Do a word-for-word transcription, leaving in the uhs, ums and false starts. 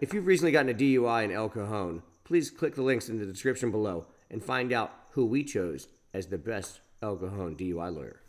If you've recently gotten a D U I in El Cajon, please click the links in the description below and find out who we chose as the best El Cajon D U I lawyer.